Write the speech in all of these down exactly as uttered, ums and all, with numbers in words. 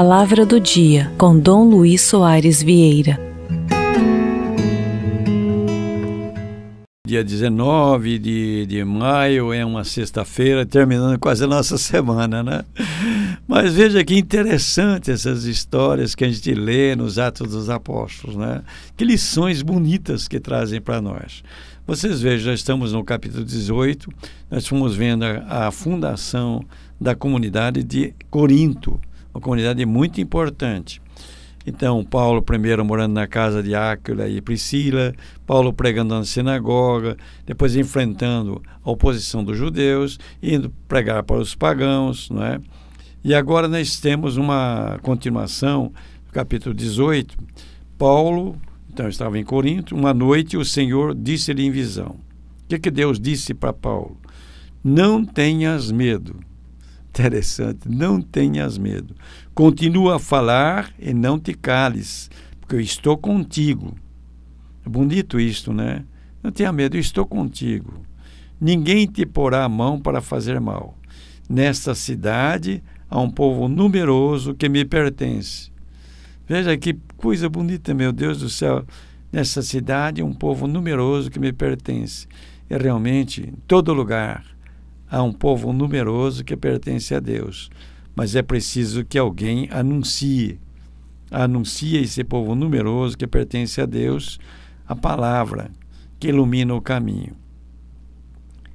Palavra do Dia, com Dom Luiz Soares Vieira. Dia dezenove de, de maio, é uma sexta-feira, terminando quase a nossa semana, né? Mas veja que interessante essas histórias que a gente lê nos Atos dos Apóstolos, né? Que lições bonitas que trazem para nós. Vocês vejam, já estamos no capítulo dezoito, nós fomos vendo a, a fundação da comunidade de Corinto, uma comunidade muito importante. Então, Paulo primeiro morando na casa de Áquila e Priscila, Paulo pregando na sinagoga, depois enfrentando a oposição dos judeus, indo pregar para os pagãos, não é? E agora nós temos uma continuação, capítulo dezoito. Paulo, então, estava em Corinto, uma noite o Senhor disse-lhe em visão. O que, que Deus disse para Paulo? Não tenhas medo. Interessante, não tenhas medo. Continua a falar e não te cales, porque eu estou contigo. É bonito isto, né? Não tenha medo, eu estou contigo. Ninguém te porá a mão para fazer mal. Nesta cidade há um povo numeroso que me pertence. Veja que coisa bonita, meu Deus do céu. Nessa cidade há um povo numeroso que me pertence. E realmente, em todo lugar, há um povo numeroso que pertence a Deus. Mas é preciso que alguém anuncie. Anuncie esse povo numeroso que pertence a Deus a palavra que ilumina o caminho.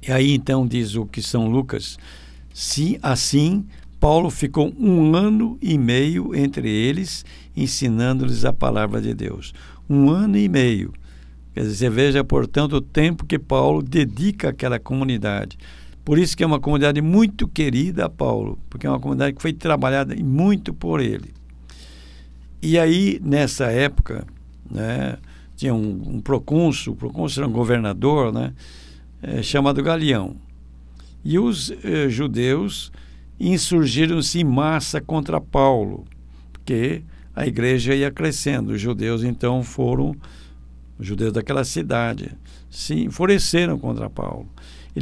E aí então diz o que São Lucas. Sim, assim, Paulo ficou um ano e meio entre eles, ensinando-lhes a palavra de Deus. Um ano e meio. Quer dizer, você veja, portanto, o tempo que Paulo dedica àquela comunidade. Por isso que é uma comunidade muito querida a Paulo, porque é uma comunidade que foi trabalhada muito por ele. E aí, nessa época, né, tinha um, um procônsul, o procônsul era um governador, né, é, chamado Galeão. E os eh, judeus insurgiram-se em massa contra Paulo, porque a igreja ia crescendo. Os judeus, então, foram, os judeus daquela cidade, se enfureceram contra Paulo e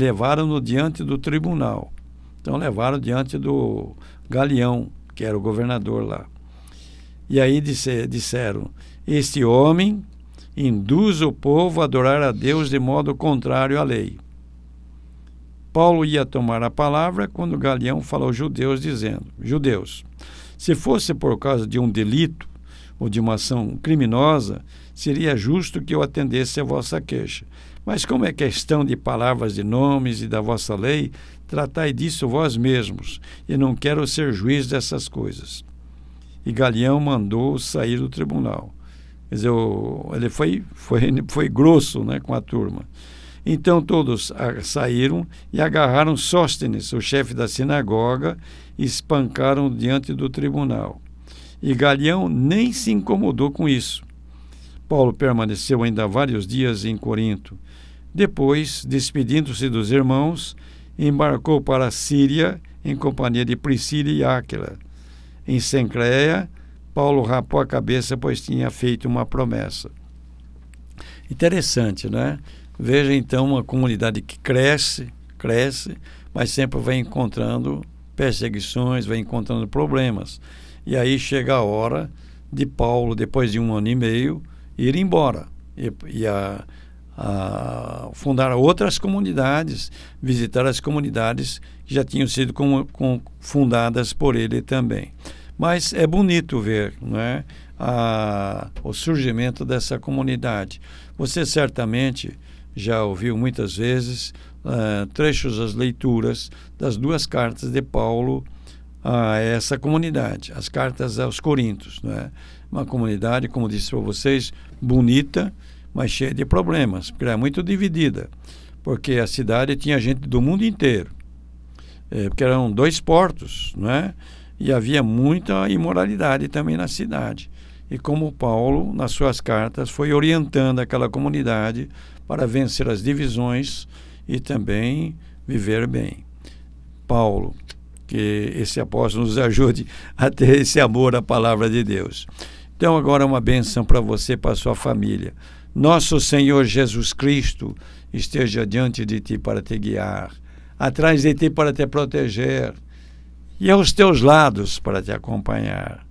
levaram-no diante do tribunal. Então, levaram diante do Galeão, que era o governador lá. E aí disse, disseram, este homem induz o povo a adorar a Deus de modo contrário à lei. Paulo ia tomar a palavra quando Galeão falou aos judeus, dizendo, judeus, se fosse por causa de um delito ou de uma ação criminosa, seria justo que eu atendesse a vossa queixa. Mas como é questão de palavras, de nomes e da vossa lei, tratai disso vós mesmos, e não quero ser juiz dessas coisas. E Galeão mandou sair do tribunal. Quer dizer, ele foi, foi, foi grosso, né, com a turma. Então todos saíram e agarraram Sóstenes, o chefe da sinagoga, e espancaram diante do tribunal. E Galeão nem se incomodou com isso. Paulo permaneceu ainda vários dias em Corinto. Depois, despedindo-se dos irmãos, embarcou para a Síria em companhia de Priscila e Áquila. Em Cencreia, Paulo rapou a cabeça, pois tinha feito uma promessa. Interessante, né? Veja, então, uma comunidade que cresce, cresce, mas sempre vai encontrando perseguições, vai encontrando problemas. E aí chega a hora de Paulo, depois de um ano e meio, ir embora e, e a, a fundar outras comunidades, visitar as comunidades que já tinham sido com, com, fundadas por ele também. Mas é bonito ver, não é, a, o surgimento dessa comunidade. Você certamente já ouviu muitas vezes uh, trechos das leituras das duas cartas de Paulo a essa comunidade, as cartas aos Coríntios, não é? Uma comunidade, como disse para vocês, bonita, mas cheia de problemas, porque era muito dividida, porque a cidade tinha gente do mundo inteiro, é, porque eram dois portos, não é? E havia muita imoralidade também na cidade. E como Paulo, nas suas cartas, foi orientando aquela comunidade para vencer as divisões e também viver bem. Paulo, que esse apóstolo nos ajude a ter esse amor à palavra de Deus. Então agora uma bênção para você e para a sua família. Nosso Senhor Jesus Cristo esteja diante de ti para te guiar, atrás de ti para te proteger, e aos teus lados para te acompanhar.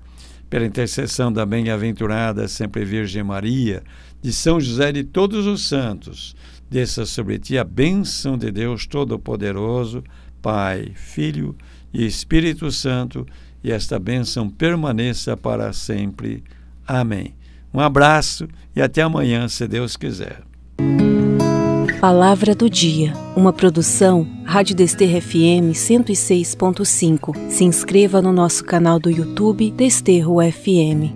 Pela intercessão da bem-aventurada sempre Virgem Maria, de São José e de todos os santos, desça sobre ti a bênção de Deus Todo-Poderoso, Pai, Filho e Espírito Santo, e esta bênção permaneça para sempre. Amém. Um abraço e até amanhã, se Deus quiser. Palavra do Dia, uma produção Rádio Desterro F M cento e seis ponto cinco. Se inscreva no nosso canal do YouTube Desterro F M.